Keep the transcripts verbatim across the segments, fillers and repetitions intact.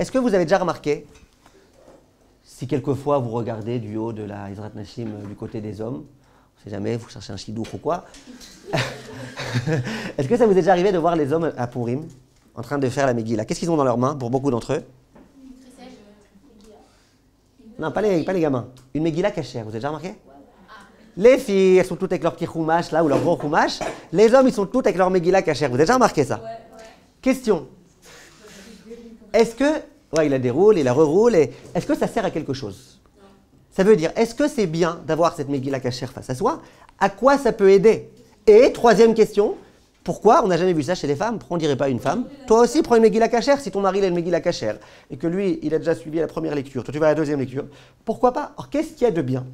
Est-ce que vous avez déjà remarqué, si quelquefois vous regardez du haut de la Israël Nashim du côté des hommes, on ne sait jamais, vous cherchez un chidour ou quoi, est-ce que ça vous est déjà arrivé de voir les hommes à Pourim en train de faire la Megillah? Qu'est-ce qu'ils ont dans leurs mains pour beaucoup d'entre eux? Non, pas les, pas les gamins. Une Megillah cachère, vous avez déjà remarqué? Les filles, elles sont toutes avec leur petit chumash là, ou leur gros chumash. Les hommes, ils sont toutes avec leur Megillah cachère. Vous avez déjà remarqué ça? Question. Est-ce que... Ouais, il la déroule, il la reroule. Et... Est-ce que ça sert à quelque chose? Non. Ça veut dire, est-ce que c'est bien d'avoir cette Megillah cachère face à soi? À quoi ça peut aider? Et troisième question, pourquoi on n'a jamais vu ça chez les femmes? Pourquoi on ne dirait pas une femme? Toi aussi, prends une Megillah cachère si ton mari il a une Megillah cachère et que lui, il a déjà suivi la première lecture. Toi, tu vas à la deuxième lecture. Pourquoi pas? Alors, qu'est-ce qu'il y a de bien?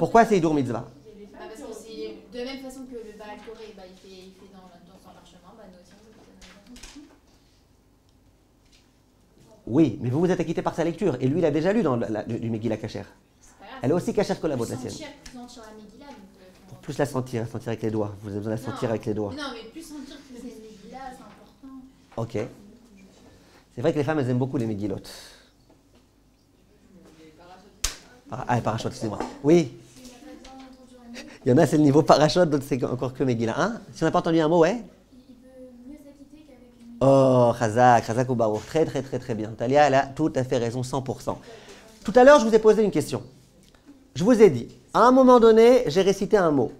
Pourquoi c'est Hidour Mitzvah? Parce que c'est de la même façon que le Baal Coré, bah, il, fait, il fait dans, dans son parchemin, bah, nous aussi on peut. Oui, mais vous vous êtes acquitté par sa lecture, et lui il a déjà lu dans la, la, du Megillah Kacher. Elle est aussi Kacher que la vôtre, la sienne. Sentir, plus sentir la Megillah, donc, euh, pour plus la sentir, sentir avec les doigts. Vous avez besoin de la sentir non, avec les doigts. Non, mais plus sentir que c'est Megillah, c'est important. Ok. C'est vrai que les femmes elles aiment beaucoup les Megillotes. Ah, les Parachotes, excusez-moi. Oui. Il y en a, c'est le niveau parachote, d'autres, c'est encore que Megillah. Hein? Si on n'a pas entendu un mot, ouais? Il peut mieux s'acquitter qu'avec une... Oh, Khazak, Khazak ou Barouf. Très, très, très, très bien. Talia, elle a tout à fait raison, cent pour cent. Tout à l'heure, je vous ai posé une question. Je vous ai dit, à un moment donné, j'ai récité un mot.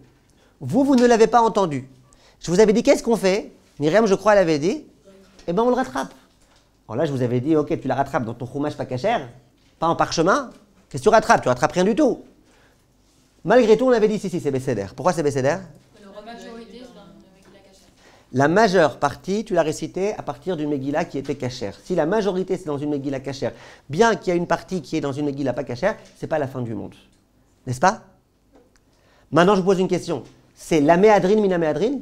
Vous, vous ne l'avez pas entendu. Je vous avais dit, qu'est-ce qu'on fait? Myriam, je crois, elle avait dit, eh bien, on le rattrape. Alors là, je vous avais dit, ok, tu la rattrapes dans ton chumash pas cachère, pas en parchemin. Qu'est-ce que tu rattrapes? Tu rattrapes rien du tout. Malgré tout, on avait dit si, si, c'est Besséder. Pourquoi c'est Besséder? La majeure partie, tu l'as récité à partir d'une Megillah qui était cachère. Si la majorité, c'est dans une Megillah cachère, bien qu'il y a une partie qui est dans une Megillah pas cachère, c'est pas la fin du monde. N'est-ce pas? Maintenant, je vous pose une question. C'est la mehadrin min ha-mehadrin?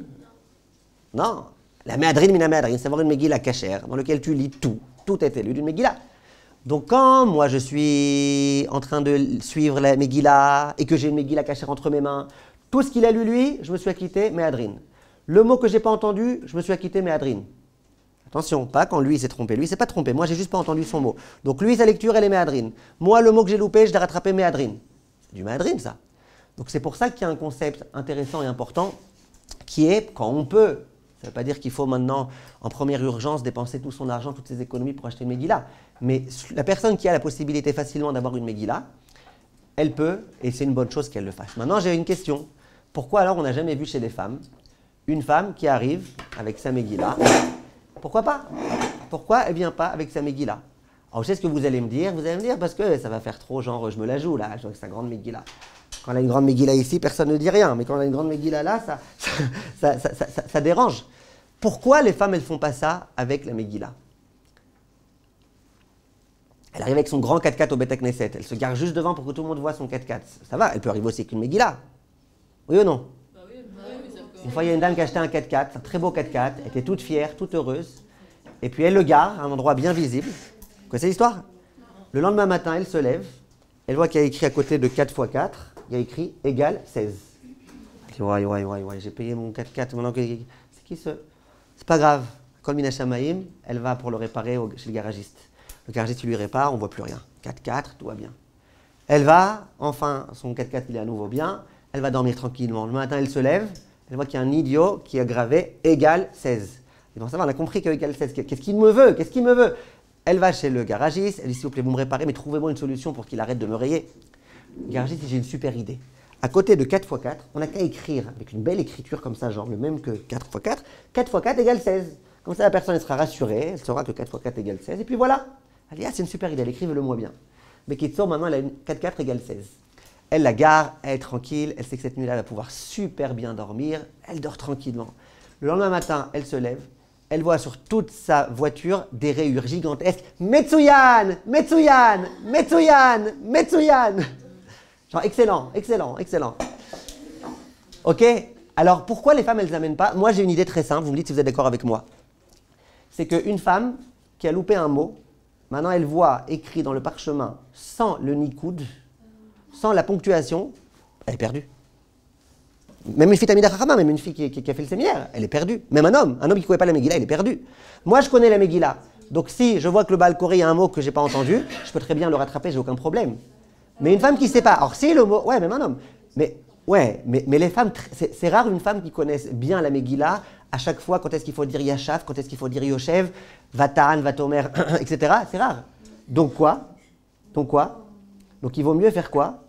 Non. Non. La mehadrin min ha-mehadrin, c'est avoir une Megillah cachère dans laquelle tu lis tout. Tout est élu d'une Megillah. Donc quand moi je suis en train de suivre la Megillah et que j'ai une Megillah cachère entre mes mains, tout ce qu'il a lu lui, je me suis acquitté, Méadrine. Le mot que j'ai pas entendu, je me suis acquitté, Méadrine. Attention, pas quand lui s'est trompé. Lui s'est pas trompé, moi j'ai juste pas entendu son mot. Donc lui sa lecture elle est Méadrine. Moi le mot que j'ai loupé, je l'ai rattrapé, Méadrine. C'est du Méadrine ça. Donc c'est pour ça qu'il y a un concept intéressant et important qui est quand on peut. Ça ne veut pas dire qu'il faut maintenant, en première urgence, dépenser tout son argent, toutes ses économies pour acheter une Megillah. Mais la personne qui a la possibilité facilement d'avoir une Megillah, elle peut, et c'est une bonne chose qu'elle le fasse. Maintenant, j'ai une question. Pourquoi alors on n'a jamais vu chez les femmes une femme qui arrive avec sa Megillah? Pourquoi pas? Pourquoi elle ne vient pas avec sa Megillah? Alors, je sais ce que vous allez me dire. Vous allez me dire parce que ça va faire trop, genre, je me la joue là, avec sa grande Megillah. Quand on a une grande Megillah ici, personne ne dit rien. Mais quand on a une grande Megillah là, ça, ça, ça, ça, ça, ça dérange. Pourquoi les femmes, elles ne font pas ça avec la Megillah? Elle arrive avec son grand quatre-quatre au Beth Akneset. Elle se gare juste devant pour que tout le monde voit son quatre-quatre. Ça va, elle peut arriver aussi avec une Megillah. Oui ou non? Bah oui, bah oui, mais ça peut... Une fois, il y a une dame qui a acheté un quatre-quatre, un très beau quatre-quatre. Elle était toute fière, toute heureuse. Et puis, elle le gare à un endroit bien visible. Vous connaissez l'histoire? Le lendemain matin, elle se lève. Elle voit qu'il y a écrit à côté de quatre fois quatre, il y a écrit égale seize. Ouais, ouais, ouais, ouais, j'ai payé mon quatre-quatre, maintenant que... C'est qui ce... C'est pas grave. Kol mina shamaïm, elle va pour le réparer au... chez le garagiste. Le garagiste, il lui répare, on voit plus rien. quatre-quatre, tout va bien. Elle va, enfin, son quatre-quatre, il est à nouveau bien. Elle va dormir tranquillement. Le matin, elle se lève, elle voit qu'il y a un idiot qui a gravé égale seize. Et bon, ça va, on a compris qu'égale seize, qu'est-ce qu'il me veut? Qu'est-ce qu'il me veut? Elle va chez le garagiste, elle dit s'il vous plaît, vous me réparez, mais trouvez-moi une solution pour qu'il arrête de me rayer. Le garagiste dit j'ai une super idée. À côté de quatre fois quatre, on n'a qu'à écrire avec une belle écriture comme ça, genre le même que quatre fois quatre, quatre fois quatre égale seize. Comme ça, la personne elle sera rassurée, elle saura que quatre fois quatre égale seize, et puis voilà. Elle dit ah, c'est une super idée, elle écrive-le moi bien. Mais Kitso, maintenant, elle a une quatre-quatre égale seize. Elle la gare, elle est tranquille, elle sait que cette nuit-là, elle va pouvoir super bien dormir, elle dort tranquillement. Le lendemain matin, elle se lève. Elle voit sur toute sa voiture des rayures gigantesques. Metsuyan, Metsuyan, Metsuyan, Metsuyan. Genre excellent, excellent, excellent. Ok? Alors pourquoi les femmes elles n'amènent pas? Moi j'ai une idée très simple, vous me dites si vous êtes d'accord avec moi. C'est qu'une femme qui a loupé un mot, maintenant elle voit écrit dans le parchemin sans le nikoud, sans la ponctuation, elle est perdue. Même une fille Tamida Chachama, même une fille qui, qui, qui a fait le séminaire, elle est perdue. Même un homme, un homme qui ne connaît pas la Megillah, il est perdu. Moi, je connais la Megillah. Donc si je vois que le Baal Coré a un mot que je n'ai pas entendu, je peux très bien le rattraper, j'ai aucun problème. Mais une femme qui ne sait pas, alors si le mot, ouais, même un homme, mais, ouais, mais, mais les femmes, c'est rare une femme qui connaisse bien la Megillah, à chaque fois quand est-ce qu'il faut dire Yachaf, quand est-ce qu'il faut dire Yoshev, Vatan, Vatomer, et cetera, c'est rare. Donc quoi Donc quoi Donc il vaut mieux faire quoi?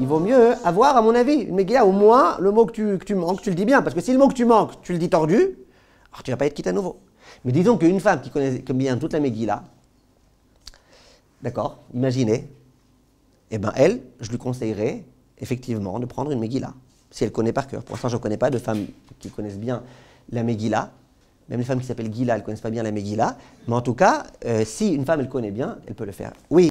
Il vaut mieux avoir, à mon avis, une Megillah, au moins le mot que tu, que tu manques, tu le dis bien, parce que si le mot que tu manques, tu le dis tordu, alors tu ne vas pas être quitte à nouveau. Mais disons qu'une femme qui connaît bien toute la Megillah, d'accord, imaginez, eh bien elle, je lui conseillerais effectivement de prendre une Megillah, si elle connaît par cœur. Pour l'instant, je ne connais pas de femmes qui connaissent bien la Megillah, même les femmes qui s'appellent Gila, elles ne connaissent pas bien la Megillah, mais en tout cas, euh, si une femme, elle connaît bien, elle peut le faire. Oui.